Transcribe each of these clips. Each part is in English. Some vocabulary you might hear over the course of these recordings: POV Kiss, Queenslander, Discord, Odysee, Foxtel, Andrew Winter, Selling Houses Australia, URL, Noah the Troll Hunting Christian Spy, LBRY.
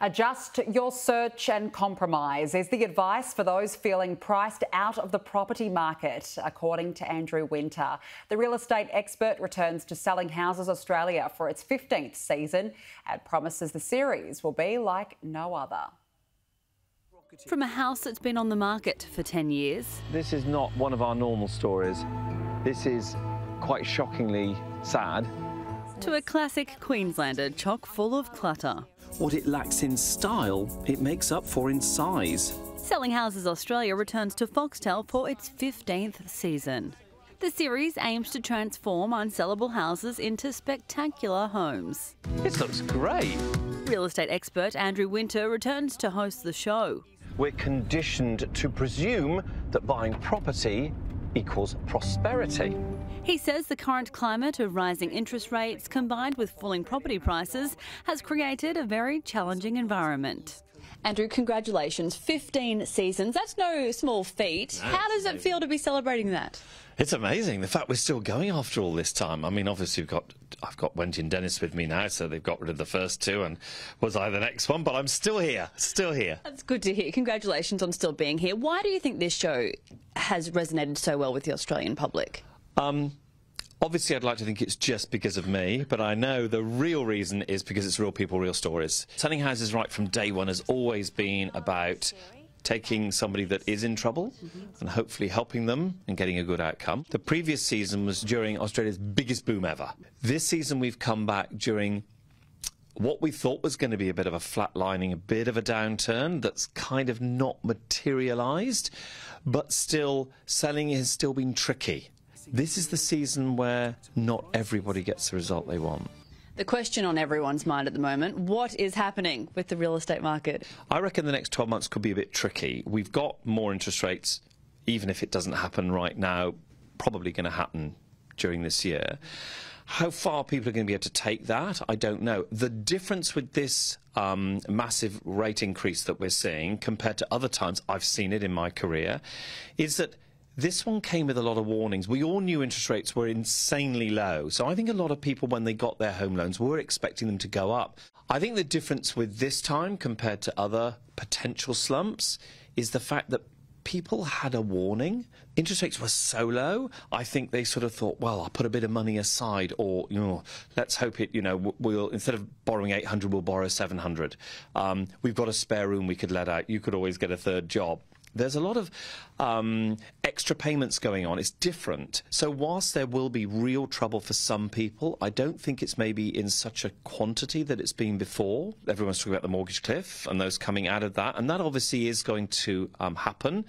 Adjust your search and compromise is the advice for those feeling priced out of the property market, according to Andrew Winter. The real estate expert returns to Selling Houses Australia for its 15th season and promises the series will be like no other. From a house that's been on the market for 10 years. This is not one of our normal stories. This is quite shockingly sad. To a classic Queenslander chock full of clutter. What it lacks in style, it makes up for in size. Selling Houses Australia returns to Foxtel for its 15th season. The series aims to transform unsellable houses into spectacular homes. This looks great. Real estate expert Andrew Winter returns to host the show. We're conditioned to presume that buying property equals prosperity. He says the current climate of rising interest rates combined with falling property prices has created a very challenging environment. Andrew, congratulations, 15 seasons. That's no small feat. No, how does it feel to be celebrating that? It's amazing, the fact we're still going after all this time. I mean, obviously I've got Wendy and Dennis with me now, so they've got rid of the first two and was I the next one, but I'm still here, That's good to hear. Congratulations on still being here. Why do you think this show has resonated so well with the Australian public? Obviously, I'd like to think it's just because of me, but I know the real reason is because it's real people, real stories. Selling Houses right from day one has always been about taking somebody that is in trouble and hopefully helping them and getting a good outcome. The previous season was during Australia's biggest boom ever. This season we've come back during what we thought was going to be a bit of a flatlining, a bit of a downturn that's kind of not materialised, but still selling has still been tricky. This is the season where not everybody gets the result they want. The question on everyone's mind at the moment, what is happening with the real estate market? I reckon the next 12 months could be a bit tricky. We've got more interest rates, even if it doesn't happen right now, probably going to happen during this year. How far people are going to be able to take that, I don't know. The difference with this massive rate increase that we're seeing compared to other times I've seen it in my career is that this one came with a lot of warnings. We all knew interest rates were insanely low. So I think a lot of people, when they got their home loans, were expecting them to go up. I think the difference with this time compared to other potential slumps is the fact that people had a warning. Interest rates were so low, I think they sort of thought, well, I'll put a bit of money aside, or, you know, let's hope it, you know, we'll, instead of borrowing 800, we'll borrow 700. We've got a spare room we could let out. You could always get a third job. There's a lot of extra payments going on. It's different. So whilst there will be real trouble for some people, I don't think it's maybe in such a quantity that it's been before. Everyone's talking about the mortgage cliff and those coming out of that, and that obviously is going to happen.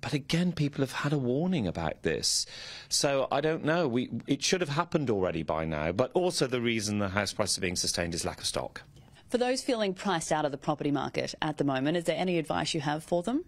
But again, people have had a warning about this. So I don't know. It should have happened already by now. But also the reason the house prices are being sustained is lack of stock. For those feeling priced out of the property market at the moment, is there any advice you have for them?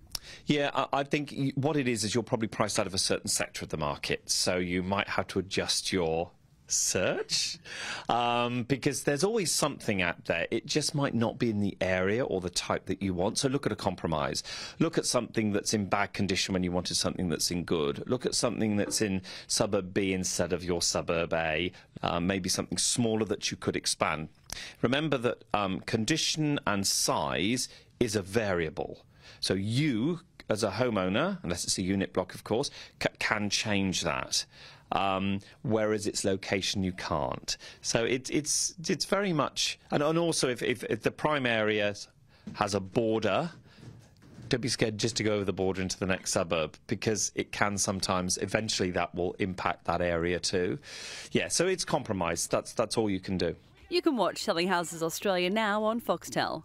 Yeah, I think what it is you're probably priced out of a certain sector of the market, so you might have to adjust your search because there's always something out there. It just might not be in the area or the type that you want, so look at a compromise. Look at something that's in bad condition when you wanted something that's in good. Look at something that's in suburb B instead of your suburb A, maybe something smaller that you could expand. Remember that condition and size is a variable. So you, as a homeowner, unless it's a unit block, of course, can change that, whereas its location you can't. So it's very much, and also if the prime area has a border, don't be scared just to go over the border into the next suburb, because it can sometimes, eventually that will impact that area too. Yeah, so it's compromise. That's all you can do. You can watch Selling Houses Australia now on Foxtel.